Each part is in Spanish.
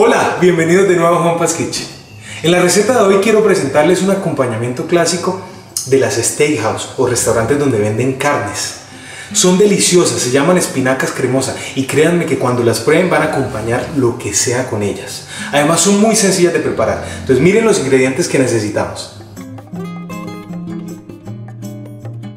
Hola, bienvenidos de nuevo a Juanpas Kitchen. En la receta de hoy quiero presentarles un acompañamiento clásico de las steakhouse o restaurantes donde venden carnes. Son deliciosas, se llaman espinacas cremosas y créanme que cuando las prueben van a acompañar lo que sea con ellas. Además son muy sencillas de preparar, entonces miren los ingredientes que necesitamos.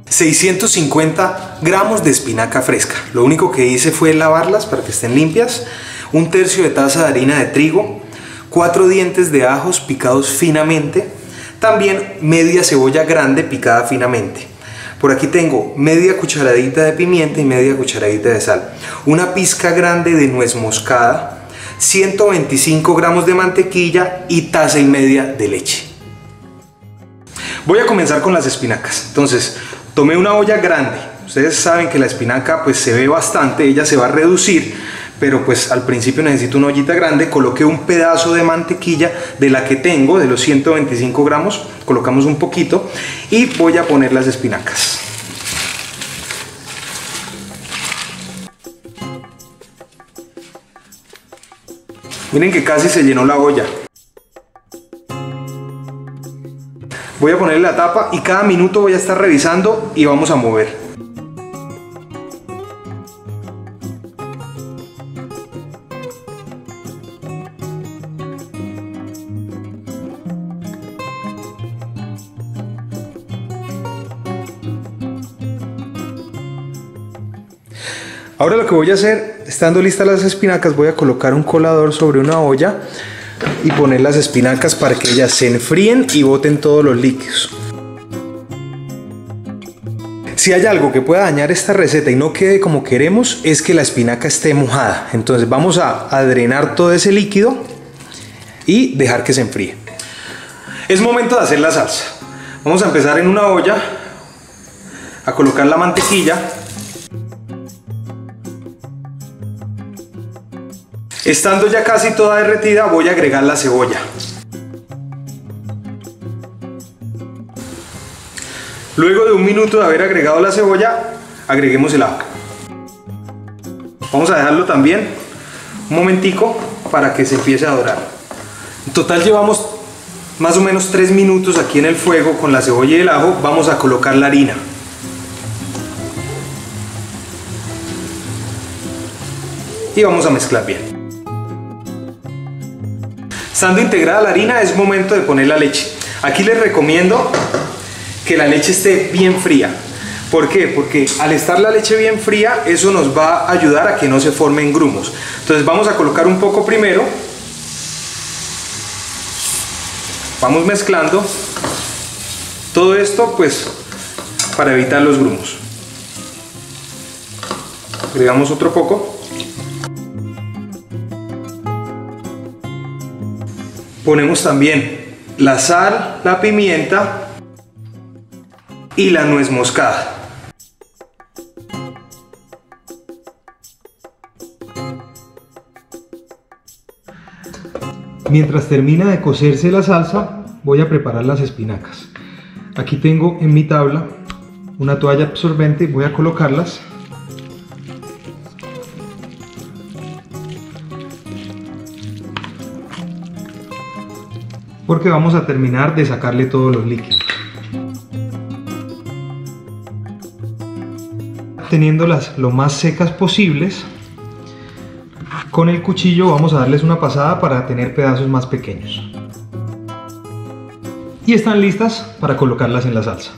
650 gramos de espinaca fresca, lo único que hice fue lavarlas para que estén limpias, 1/3 de taza de harina de trigo, 4 dientes de ajos picados finamente, también media cebolla grande picada finamente. Por aquí tengo media cucharadita de pimienta y media cucharadita de sal, una pizca grande de nuez moscada, 125 gramos de mantequilla y taza y media de leche. Voy a comenzar con las espinacas. Entonces tomé una olla grande, ustedes saben que la espinaca pues se ve bastante, ella se va a reducir, pero pues al principio necesito una ollita grande. Coloqué un pedazo de mantequilla de la que tengo, de los 125 gramos, colocamos un poquito y voy a poner las espinacas. Miren que casi se llenó la olla. Voy a ponerle la tapa y cada minuto voy a estar revisando y vamos a mover. Ahora lo que voy a hacer, estando listas las espinacas, voy a colocar un colador sobre una olla y poner las espinacas para que ellas se enfríen y boten todos los líquidos. Si hay algo que pueda dañar esta receta y no quede como queremos, es que la espinaca esté mojada. Entonces vamos a drenar todo ese líquido y dejar que se enfríe. Es momento de hacer la salsa. Vamos a empezar en una olla a colocar la mantequilla. Estando ya casi toda derretida, voy a agregar la cebolla. Luego de un minuto de haber agregado la cebolla, agreguemos el ajo. Vamos a dejarlo también un momentico para que se empiece a dorar. En total llevamos más o menos 3 minutos aquí en el fuego con la cebolla y el ajo. Vamos a colocar la harina. Y vamos a mezclar bien. Estando integrada la harina, es momento de poner la leche. Aquí les recomiendo que la leche esté bien fría. ¿Por qué? Porque al estar la leche bien fría, eso nos va a ayudar a que no se formen grumos. Entonces vamos a colocar un poco primero. Vamos mezclando. Todo esto pues para evitar los grumos. Agregamos otro poco. Ponemos también la sal, la pimienta y la nuez moscada. Mientras termina de cocerse la salsa, voy a preparar las espinacas. Aquí tengo en mi tabla una toalla absorbente, voy a colocarlas. Porque vamos a terminar de sacarle todos los líquidos. Teniéndolas lo más secas posibles, con el cuchillo vamos a darles una pasada para tener pedazos más pequeños. Y están listas para colocarlas en la salsa.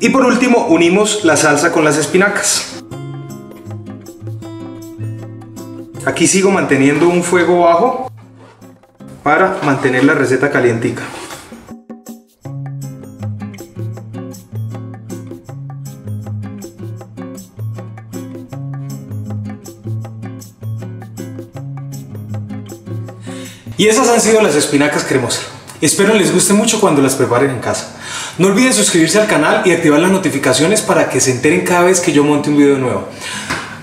Y por último unimos la salsa con las espinacas. Aquí sigo manteniendo un fuego bajo para mantener la receta calientica. Y esas han sido las espinacas cremosas. Espero les guste mucho cuando las preparen en casa. No olviden suscribirse al canal y activar las notificaciones para que se enteren cada vez que yo monte un video nuevo.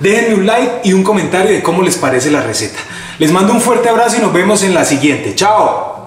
Déjenme un like y un comentario de cómo les parece la receta. Les mando un fuerte abrazo y nos vemos en la siguiente. ¡Chao!